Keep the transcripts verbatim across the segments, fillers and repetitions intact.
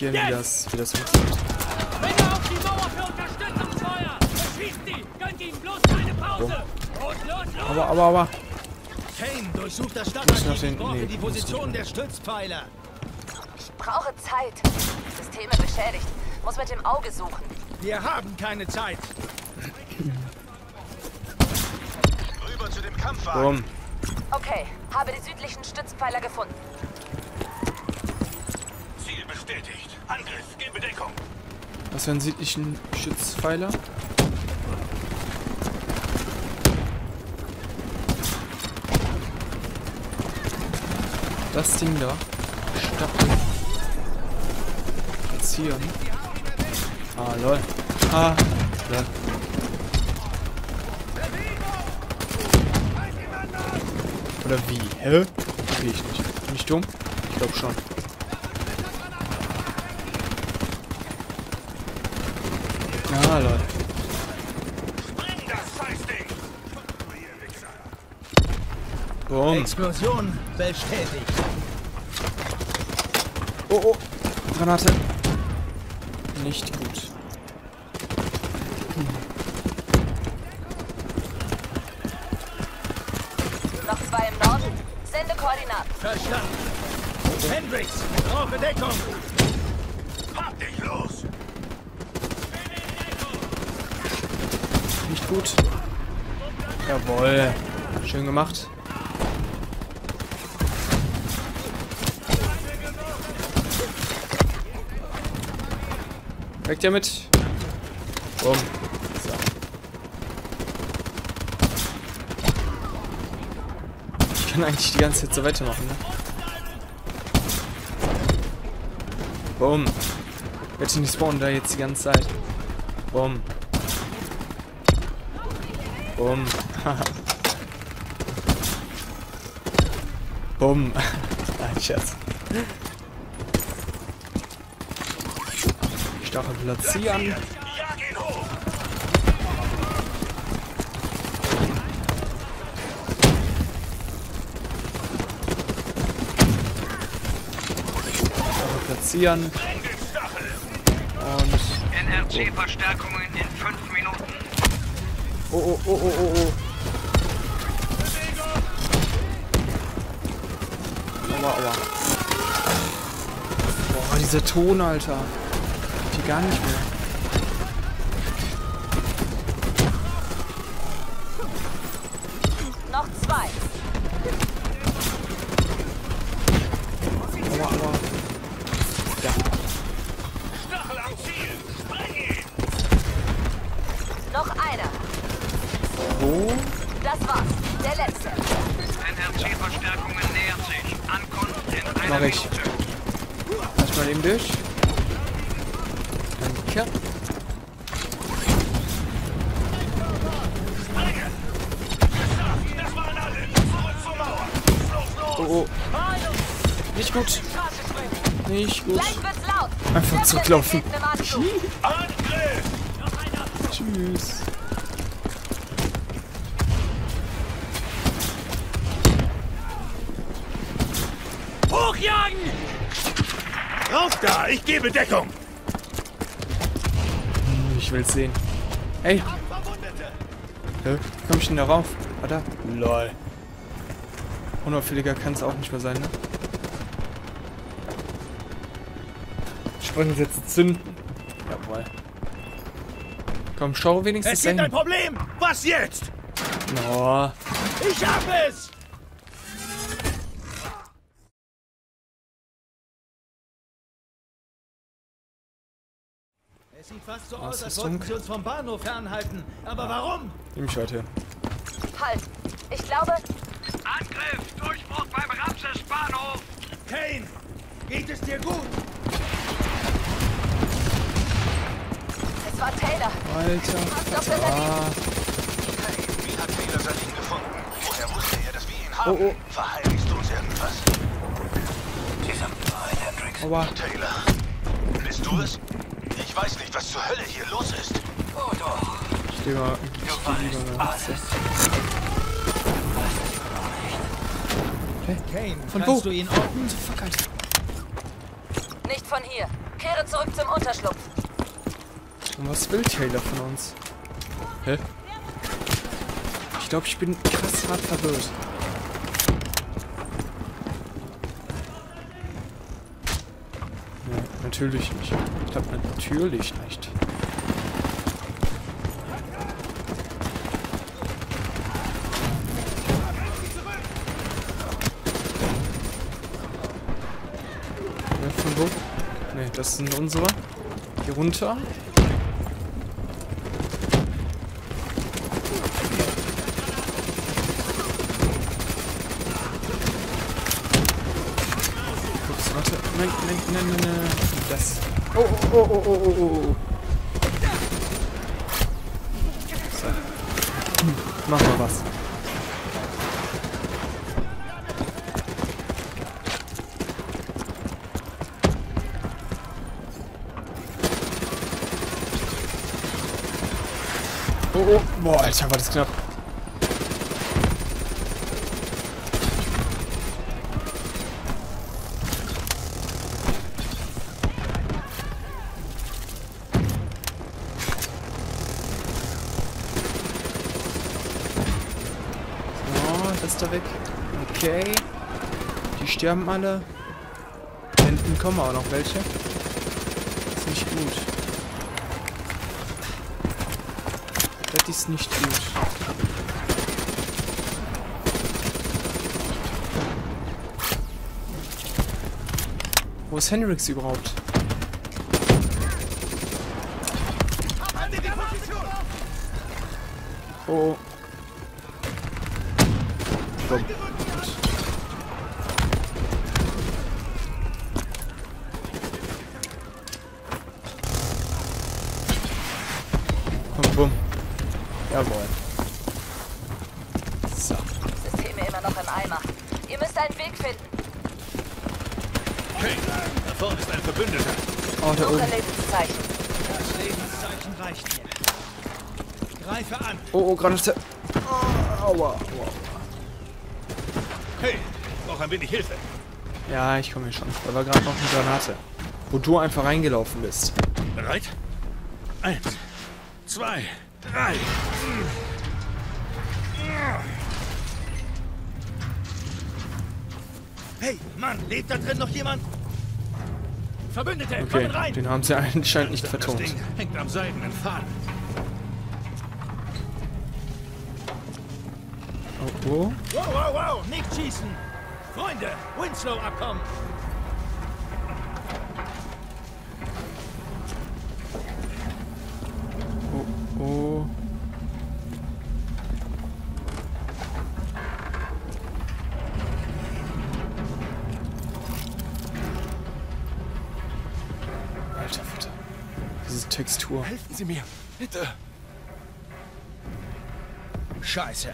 kapieren, wie das, wie das funktioniert. Wenn er auf die Mauer für Unterstützung feuert, schießt die, gönnt ihm bloß keine Pause. Oh. Los, los, los. Aber, aber, aber. Kane durchsucht das Stadtarchiv. Ich brauche die Position der Stützpfeiler. Ich brauche Zeit. Systeme beschädigt. Muss mit dem Auge suchen. Wir haben keine Zeit. Rüber zu dem Kampfwagen. Boom. Okay, habe die südlichen Stützpfeiler gefunden. Ziel bestätigt. Angriff in Bedeckung. Was für einen südlichen Stützpfeiler? Das Ding da. Stacheln. Jetzt hier. Ah, lol. Ah, lol. Oder wie? Hä? Sehe ich nicht. Bin ich dumm? Ich glaube schon. Ah, lol. Boom. Explosion bestätigt. Oh, oh. Granate. Nicht gut. Verstanden. Hendrix, brauche Deckung. Hab dich los. Nicht gut. Jawohl. Schön gemacht. Weg damit. Boom. So. Ich kann eigentlich die ganze Zeit so weitermachen, ne? Boom. Wird nicht spawnen da jetzt die ganze Zeit. Boom. Boom. Boom. Nein, Scherz. Stachel platzieren. Platzieren. Und N R C-Verstärkungen in fünf Minuten. Oh, oh, oh, oh, oh. Aua, aua. Boah, dieser Ton, Alter. Die gar nicht mehr. Noch zwei. Aua, aua. Ja. Stachel am Ziel. Spreng ihn. Noch einer. Oh. Das war's. Der letzte. N R C-Verstärkungen nähert sich. Ankunft in einer Minute. Lass mal eben durch. Danke. Sprengen. Geschafft. Das waren alle. Zurück zur Mauer. Los, los. Oh, oh. Nicht gut. Nicht gut. Einfach zurücklaufen. Angriff! Tschüss. Hochjagen! Rauf da! Ich gebe Deckung! Ich will's sehen. Ey! Hä? Wie komm ich denn da rauf? Warte. Lol. Unauffälliger kann's auch nicht mehr sein, ne? Springen jetzt zünden. Jawohl. Komm, schau wenigstens. Es gibt ein Problem! Was jetzt? Oh. Ich hab es! Es sieht fast so Was aus, als wollten sie uns vom Bahnhof fernhalten. Aber warum? Nimm mich weiter. Halt! Ich glaube. Angriff! Durchbruch beim Ramses Bahnhof! Kane! Geht es dir gut? War Taylor. Alter. Ah. Wie hat Taylor Salim gefunden? Woher wusste er, dass wir ihn haben? Oh, oh. Verheiligst du uns irgendwas? Dieser Mann, Hendrix. Oba. Taylor. Bist du es? Ich weiß nicht, was zur Hölle hier los ist. Oh doch. Ich stehe mal. Ich stehe mal. Hey, Kane, von wo? Kannst du ihn orten? Fuck, Alter. Nicht von hier. Kehre zurück zum Unterschlupf. Und was will Taylor von uns? Hä? Ich glaube, ich bin krass hart verwirrt. Ja, natürlich nicht. Ich glaube, natürlich nicht. Das sind unsere. Hier runter. Ups, warte. Nein, nein, nein, nein, nein. Das. Oh, oh, oh, oh, oh, oh. So. Hm, mach mal was. Oh, oh. Boah, Alter, war das knapp. So, das ist da weg. Okay. Die sterben alle. Hinten kommen auch noch welche. Ist nicht gut. Das ist nicht gut. Wo ist Hendrix überhaupt? Oh. Oh. Komm, bumm. Jawohl. So. Systeme immer noch im Eimer. Ihr müsst einen Weg finden. Hey, da vorne ist ein Verbündeter. Oh, da oben. Das Lebenszeichen reicht mir. Greife an. Oh, oh, gerade ist der... Oh, aua, aua. Hey, noch ein wenig Hilfe. Ja, ich komme hier schon. Da war gerade noch eine Granate. Wo du einfach reingelaufen bist. Bereit? Eins. Zwei. Drei. Hey, Mann, lebt da drin noch jemand? Verbündete, okay, kommen rein! Den haben sie anscheinend nicht vertont. Das Ding hängt am seidenen Faden. Oh, oh. Wow, wow, wow, nicht schießen! Freunde, Winslow-Abkommen! Oh. Alter Vater. Diese Textur. Helfen Sie mir, bitte. Scheiße.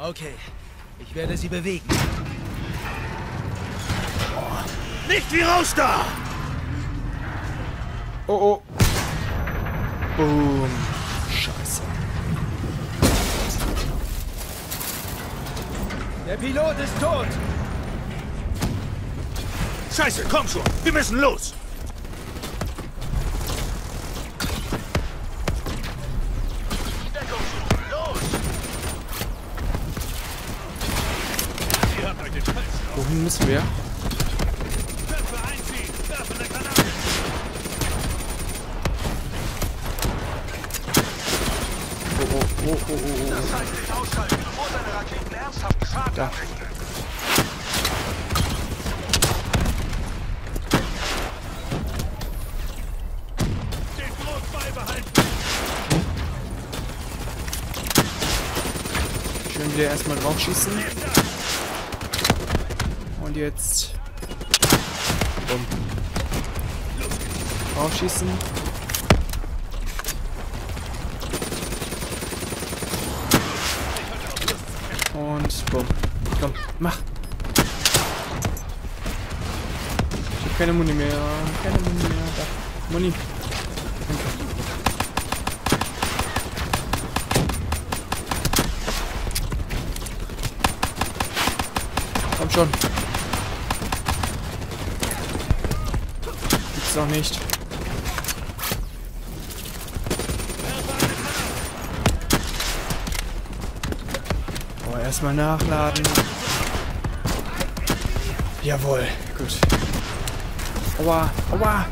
Okay, ich werde sie bewegen. Oh. Nicht wie raus da! Oh, oh. Boom. Scheiße. Der Pilot ist tot. Scheiße, komm schon. Wir müssen los. Los. Ihr habt euch den Scheiß. Wohin müssen wir? Oh, oh, oh, oh. Das heißt nicht ausschalten, bevor seine Raketen ernsthaften Schaden anrichten. Den Druck beibehalten. Schön wieder erstmal drauf schießen. Und jetzt. Bumm. Drauf schießen. Und bumm. Komm, mach! Ich hab keine Muni mehr. Keine Muni mehr. Da. Muni. Komm schon. gibt's doch nicht. Oh, erstmal nachladen. Jawohl, gut. Aua, aua.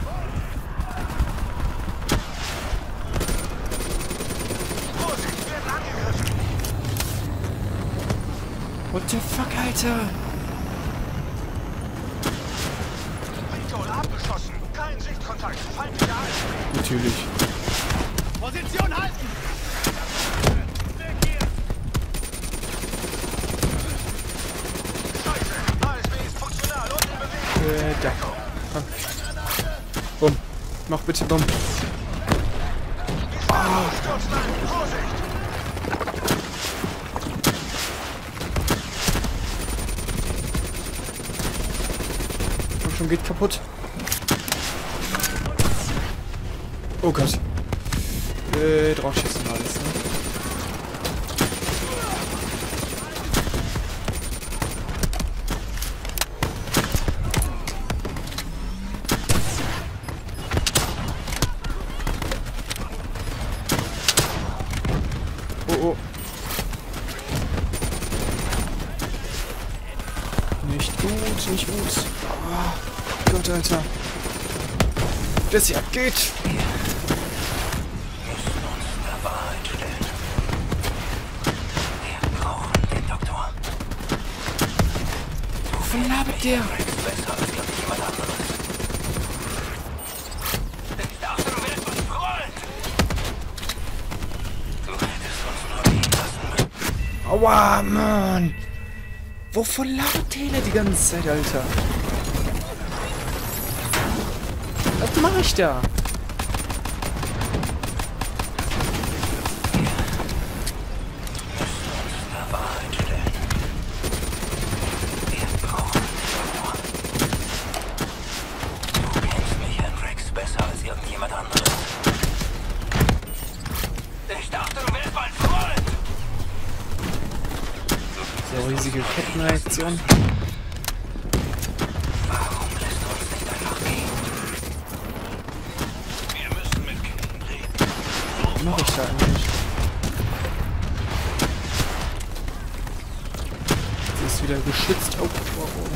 What the fuck, Alter? Abgeschossen. Kein Sichtkontakt. Fallen wieder ein. Natürlich. Position halten! Weg hier! Scheiße! A S B ist funktional und in Bewegung. Äh, da. Komm. Bumm. Mach bitte Bumm. Oh. Vorsicht! Schon geht kaputt. Oh Gott. Äh, drauf schießen wir alles, ne? Oh, oh. Nicht gut, nicht gut. Oh. Gott, Alter. Das hier abgeht. Wovon labert der? Aua, Mann. Wovon labert Taylor die ganze Zeit, Alter? Was mache ich da? Du kennst mich, Hendrix, besser als irgendjemand anderes. Ich dachte, du wärst mein Freund. So riesige Kettenreaktion. Mache ich da eigentlich? Sie ist wieder geschützt. Oh, oh, oh.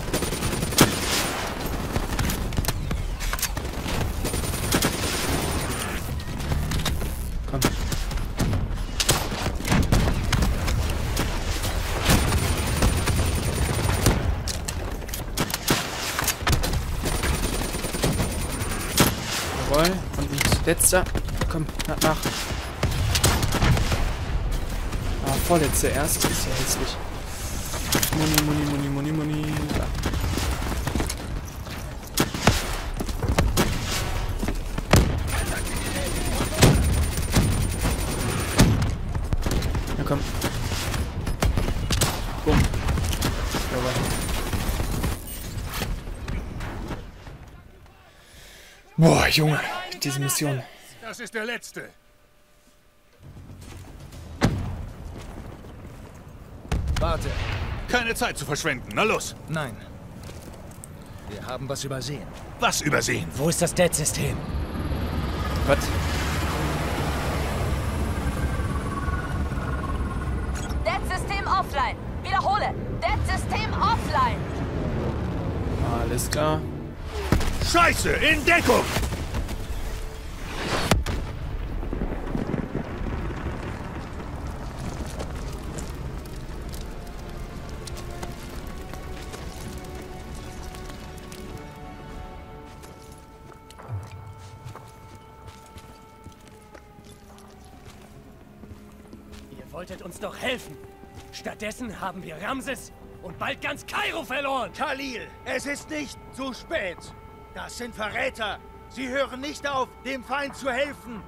Komm. Jawohl. Und ein letzter. Komm, nach, nach. Ah, vorletzte erst. Ist ja hässlich. Muni, Muni, Muni, Muni, Muni. Da. Na komm. Bumm. Boah, Junge. Diese Mission. Das ist der letzte. Warte. Keine Zeit zu verschwenden. Na los. Nein. Wir haben was übersehen. Was übersehen? Wo ist das Dead-System? Was? Dead-System offline. Wiederhole. Dead-System offline. Alles klar. Scheiße, in Deckung. Wolltet uns doch helfen. Stattdessen haben wir Ramses und bald ganz Kairo verloren. Khalil, es ist nicht zu spät. Das sind Verräter. Sie hören nicht auf, dem Feind zu helfen.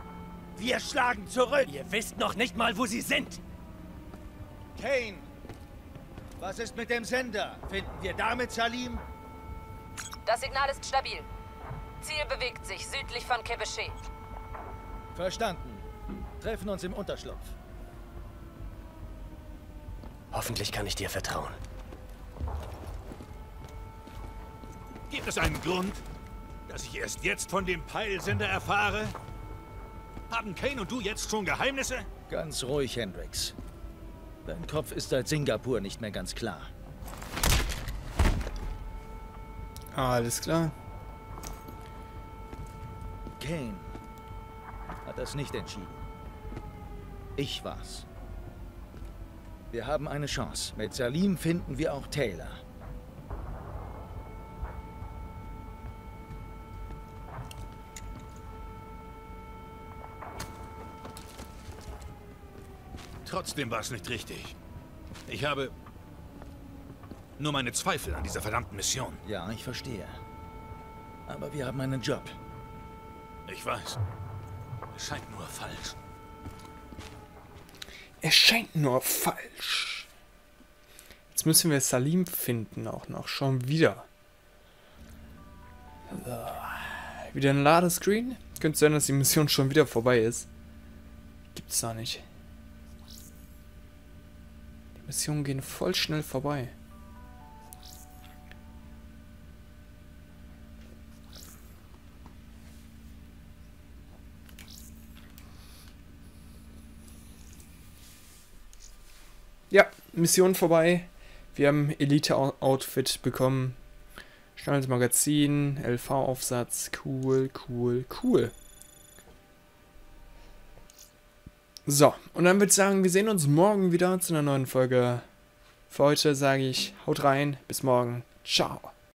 Wir schlagen zurück. Ihr wisst noch nicht mal, wo sie sind. Kane, was ist mit dem Sender? Finden wir damit Salim? Das Signal ist stabil. Ziel bewegt sich südlich von Kebeshe. Verstanden. Treffen uns im Unterschlupf. Hoffentlich kann ich dir vertrauen. Gibt es einen Grund? dass ich erst jetzt von dem Peilsender erfahre? Haben Kane und du jetzt schon Geheimnisse? Ganz ruhig, Hendrix. Dein Kopf ist seit Singapur nicht mehr ganz klar. Alles klar. Kane hat das nicht entschieden. Ich war's. Wir haben eine Chance. Mit Salim finden wir auch Taylor. Trotzdem war es nicht richtig. Ich habe nur meine Zweifel an dieser verdammten Mission. Ja, ich verstehe. Aber wir haben einen Job. Ich weiß. Es scheint nur falsch. Es scheint nur falsch. Jetzt müssen wir Salim finden auch noch. Schon wieder. So. Wieder ein Ladescreen. Könnte sein, dass die Mission schon wieder vorbei ist. Gibt's da nicht. Missionen gehen voll schnell vorbei. Ja, Mission vorbei. Wir haben Elite-Outfit bekommen. Schnelles Magazin, L V-Aufsatz. Cool, cool, cool. So, und dann würde ich sagen, wir sehen uns morgen wieder zu einer neuen Folge. Für heute sage ich, haut rein, bis morgen. Ciao.